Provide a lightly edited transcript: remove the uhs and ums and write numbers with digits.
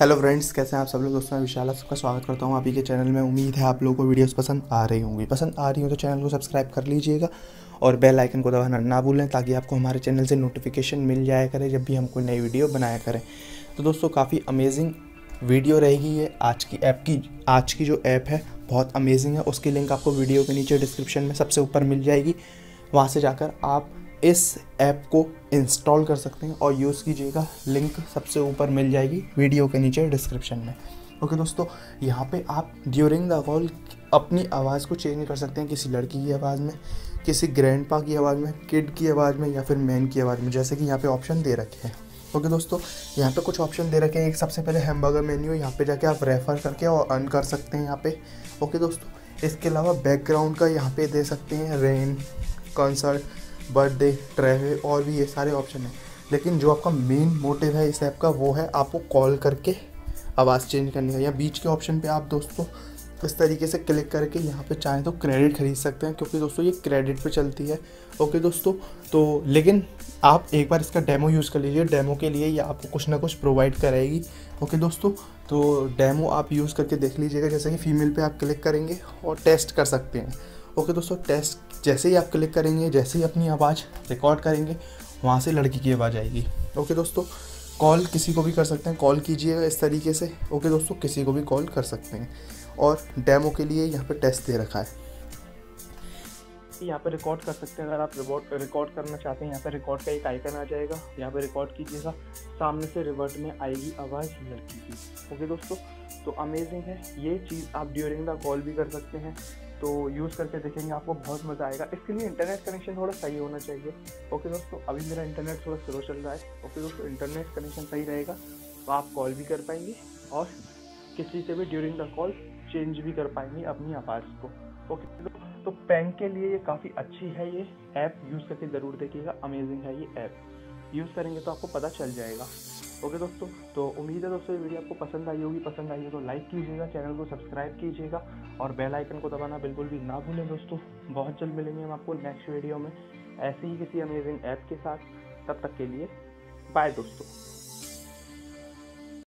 Hello friends, कैसे हैं आप सब लोग। दोस्तों, मैं विशाल, सबका स्वागत करता हूं आप ही के चैनल में। उम्मीद है आप लोगों को वीडियोस पसंद आ रही होंगी तो चैनल को सब्सक्राइब कर लीजिएगा और बेल आइकन को दबाना ना भूलें ताकि आपको हमारे चैनल से नोटिफिकेशन मिल जाया करे जब भी हम कोई नई वीडियो बनाया करें। तो दोस्तों, काफ़ी अमेजिंग वीडियो रहेगी ये आज की जो ऐप है बहुत अमेजिंग है। उसकी लिंक आपको वीडियो के नीचे डिस्क्रिप्शन में सबसे ऊपर मिल जाएगी। वहाँ से जाकर आप इस ऐप को इंस्टॉल कर सकते हैं और यूज़ कीजिएगा। लिंक सबसे ऊपर मिल जाएगी वीडियो के नीचे डिस्क्रिप्शन में। ओके दोस्तों, यहाँ पे आप ड्यूरिंग द कॉल अपनी आवाज़ को चेंज कर सकते हैं, किसी लड़की की आवाज़ में, किसी ग्रैंडपा की आवाज़ में, किड की आवाज़ में या फिर मैन की आवाज़ में, जैसे कि यहाँ पे ऑप्शन दे रखे हैं। ओके दोस्तों, यहाँ पे कुछ ऑप्शन दे रखे हैं। एक सबसे पहले हैमबर्गर मेन्यू, यहाँ पे जाके आप रेफ़र करके और अर्न कर सकते हैं यहाँ पे। ओके दोस्तों, इसके अलावा बैकग्राउंड का यहाँ पे दे सकते हैं, रेन, कंसर्ट, बर्थडे, ट्रैवल और भी ये सारे ऑप्शन हैं। लेकिन जो आपका मेन मोटिव है इस ऐप का वो है आपको कॉल करके आवाज़ चेंज करनी है। या बीच के ऑप्शन पे आप दोस्तों इस तरीके से क्लिक करके यहाँ पे चाहें तो क्रेडिट खरीद सकते हैं, क्योंकि दोस्तों ये क्रेडिट पे चलती है। ओके दोस्तों, तो लेकिन आप एक बार इसका डेमो यूज़ कर लीजिए। डेमो के लिए ये आपको कुछ ना कुछ प्रोवाइड कराएगी। ओके दोस्तों, तो डेमो आप यूज़ करके देख लीजिएगा। जैसे कि फीमेल पर आप क्लिक करेंगे और टेस्ट कर सकते हैं। ओके दोस्तों, टेस्ट जैसे ही आप क्लिक करेंगे, जैसे ही अपनी आवाज़ रिकॉर्ड करेंगे, वहाँ से लड़की की आवाज़ आएगी। ओके दोस्तों, कॉल किसी को भी कर सकते हैं, कॉल कीजिएगा इस तरीके से। ओके दोस्तों, किसी को भी कॉल कर सकते हैं और डेमो के लिए यहाँ पे टेस्ट दे रखा है। यहाँ पे रिकॉर्ड कर सकते हैं, अगर आप रिकॉर्ड करना चाहते हैं यहाँ पे रिकॉर्ड का एक आइकन आ जाएगा, यहाँ पे रिकॉर्ड कीजिएगा। सामने से रिवर्ट में आएगी आवाज़ लड़की की। ओके दोस्तों, तो अमेजिंग है ये चीज़। आप ड्यूरिंग द कॉल भी कर सकते हैं, तो यूज़ करके देखेंगे, आपको बहुत मज़ा आएगा। इसके लिए इंटरनेट कनेक्शन थोड़ा सही होना चाहिए। ओके दोस्तों, अभी मेरा इंटरनेट थोड़ा स्लो चल रहा है। ओके दोस्तों, इंटरनेट कनेक्शन सही रहेगा तो आप कॉल भी कर पाएंगे और किसी से भी ड्यूरिंग द कॉल चेंज भी कर पाएंगे अपनी आवाज़ को। ओके, तो पैंग के लिए ये काफ़ी अच्छी है। ये ऐप यूज़ करके ज़रूर देखिएगा, अमेजिंग है ये ऐप। यूज़ करेंगे तो आपको पता चल जाएगा। ओके दोस्तों, तो उम्मीद है दोस्तों ये वीडियो आपको पसंद आई होगी तो लाइक कीजिएगा, चैनल को सब्सक्राइब कीजिएगा और बेल आइकन को दबाना बिल्कुल भी ना भूलें दोस्तों। बहुत जल्द मिलेंगे हम आपको नेक्स्ट वीडियो में ऐसे ही किसी अमेजिंग ऐप के साथ। तब तक के लिए बाय दोस्तों।